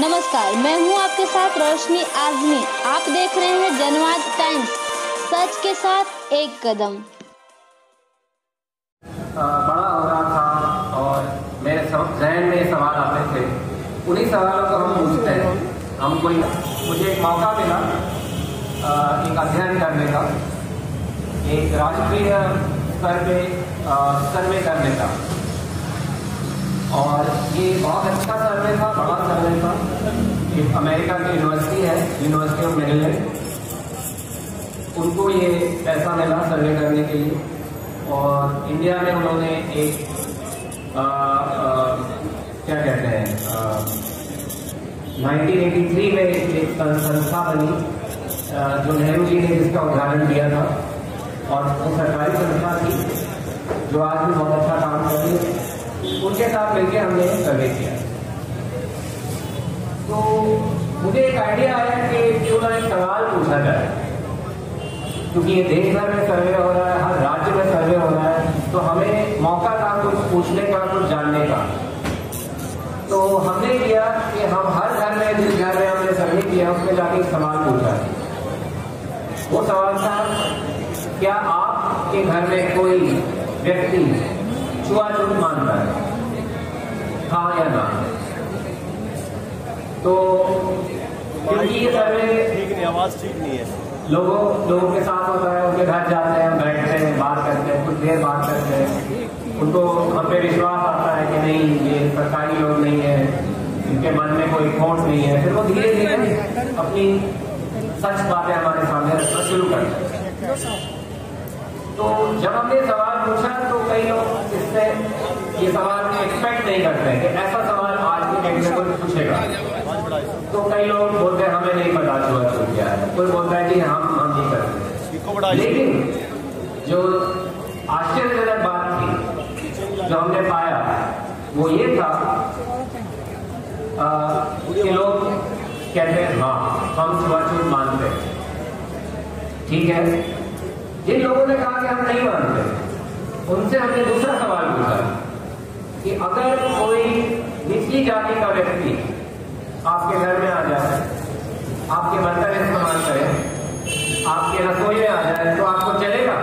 नमस्कार, मैं हूं आपके साथ रोशनी आजमी। आप देख रहे हैं जनवाद टाइम्स, सच के साथ एक कदम। बड़ा हो रहा था और मेरे जहन में सवाल आते थे, उन्हीं सवालों को हम पूछते हैं। हमको मुझे एक मौका मिला एक अध्ययन करने का, एक राष्ट्रीय स्तर पे करने का, और ये बहुत अच्छा सर्वे था, बड़ा सर्वे था। एक अमेरिका की यूनिवर्सिटी है, यूनिवर्सिटी ऑफ मिल्लेन, उनको ये पैसा मिला सर्वे करने के लिए। और इंडिया में उन्होंने एक क्या कहते हैं 1983 में एक संस्था बनी जो नेहरू जी ने जिसका उदाहरण दिया था, और वो सरकारी संस्था थी जो आज भी बहुत अच्छा काम करती है। उनके साथ मिलकर हमने सर्वे किया, तो मुझे एक आइडिया आया कि क्यों ना एक सवाल पूछा जाए, क्योंकि ये देश भर में सर्वे हो रहा है, हर राज्य में सर्वे हो रहा है, तो हमें मौका था कुछ पूछने का, कुछ जानने का। तो हमने किया कि हम हर घर में, जिस घर में हमने सर्वे किया, उसमें जाके एक सवाल पूछा। वो सवाल था, क्या आपके घर में कोई व्यक्ति छुआछूत मानता है, हाँ या ना? तो क्योंकि ये सर्वे लोगों के साथ होता है, उनके घर जाते हैं, बैठते हैं, बात करते हैं, कुछ देर बात करते हैं, उनको हम पे विश्वास आता है कि नहीं, ये सरकारी लोग नहीं है, इनके मन में कोई खोट नहीं है। फिर वो धीरे धीरे अपनी सच बातें हमारे सामने रखना शुरू करते हैं। तो जब हमने सवाल पूछा तो कई लोग इससे ये सवाल एक्सपेक्ट नहीं करते कि ऐसा सवाल आज की डेट में कोई पूछेगा। तो कई लोग बोलते हैं हमें नहीं पता छुआछूत क्या है, कोई बोलता है कि हम नहीं करते। लेकिन जो आश्चर्यजनक बात थी, जो हमने पाया, वो ये था कि लोग कहते हैं हाँ, हम छुआछूत मानते हैं। ठीक है, जिन लोगों ने कहा कि हम नहीं मानते, उनसे हमने दूसरा सवाल पूछा कि अगर कोई निचली जाति का व्यक्ति आपके घर में आ जाए, आपके बर्तन इस्तेमाल करे, आपके रसोई में आ जाए, तो आपको चलेगा?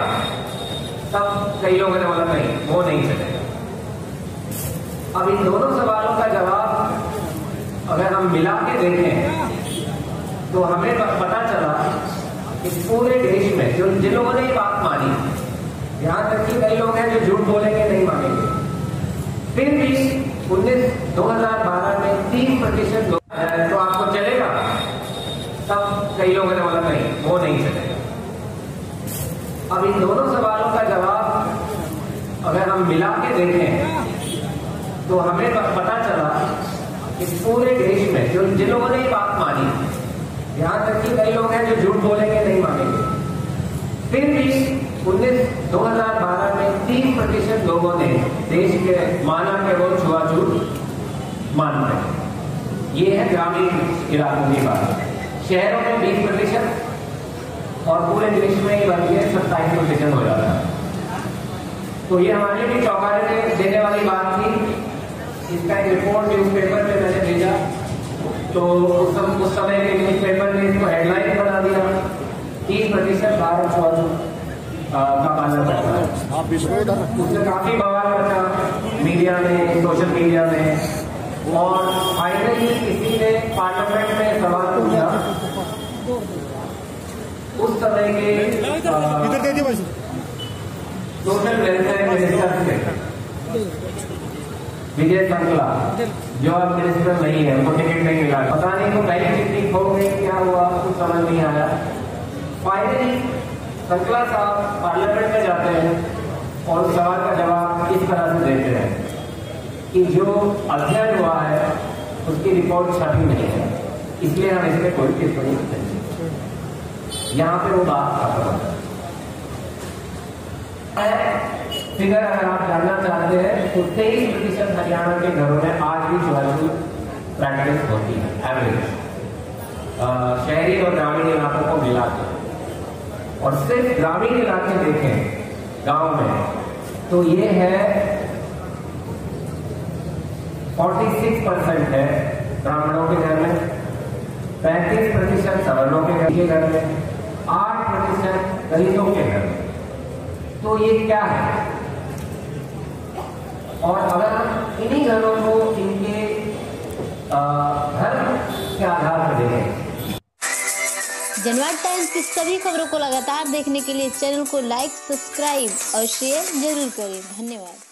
तब कई लोगों ने बोला नहीं, वो नहीं चलेगा। अब इन दोनों सवालों का जवाब अगर हम मिला के देखें तो हमें पता चला इस पूरे देश में जिन लोगों ने ये बात मानी, यहां तक कि कई लोग हैं जो झूठ बोलेंगे, नहीं मानेंगे, फिर भी 2012 में 3% लोग हैं तो आपको चलेगा? तब कई लोगों ने बोला नहीं, वो नहीं चलेगा। अब इन दोनों सवालों का जवाब अगर हम मिला के देखें तो हमें पता चला इस पूरे देश में जिन लोगों ने ये बात मानी, यहां तक कि कई लोग हैं जो झूठ बोलेंगे, नहीं मानेंगे, फिर भी 2012 में 3% लोगों ने देश के माना के वो छुआछूत मानते हैं। ये है ग्रामीण इलाकों की बात। शहरों में 20% और पूरे देश में ही बल्कि 27% हो जाता है। तो ये हमारे लिए चौंकाने देने वाली बात थी। इसका एक रिपोर्ट न्यूज़पेपर में मैंने भेजा, तो उस समय के न्यूज पेपर ने इसको हेडलाइन बना दिया, 30% भारत छुआछूत का पालन करता है। उसने काफी बवाल रचा मीडिया में, सोशल मीडिया में, और फाइनली किसी ने पार्लियामेंट में सवाल पूछा। उस समय के सोशल वेलफेयर मिनिस्टर थे बिजेत नंकला, जो अब मिनिस्टर नहीं है, उनको टिकट नहीं मिला। पता नहीं वो पहले कितनी खो गई, क्या हुआ, कुछ समझ नहीं आया। फाइनली नंकला साहब पार्लियामेंट में जाते हैं और सवाल का जवाब इस तरह से देते हैं कि जो अध्ययन हुआ है उसकी रिपोर्ट छपी नहीं है, इसलिए हम इसमें कोई टिप्पणी नहीं करेंगे। यहाँ पे वो बात खत्म है। फिगर अगर आप जानना चाहते हैं तो 23% हरियाणा के घरों में आज भी छुआछूत प्रैक्टिस होती है, एवरेज, शहरी और ग्रामीण इलाकों को मिलाकर। और सिर्फ ग्रामीण इलाके देखें, गांव में, तो ये है 46% है ब्राह्मणों के घर में, 35% सवर्णों के घर में, 8% दलितों के घर में। तो ये क्या है? और अगर इन्हीं घरों को इनके घर के आधार पर देखें। जनवाद टाइम्स की सभी खबरों को लगातार देखने के लिए चैनल को लाइक, सब्सक्राइब और शेयर जरूर करें। धन्यवाद।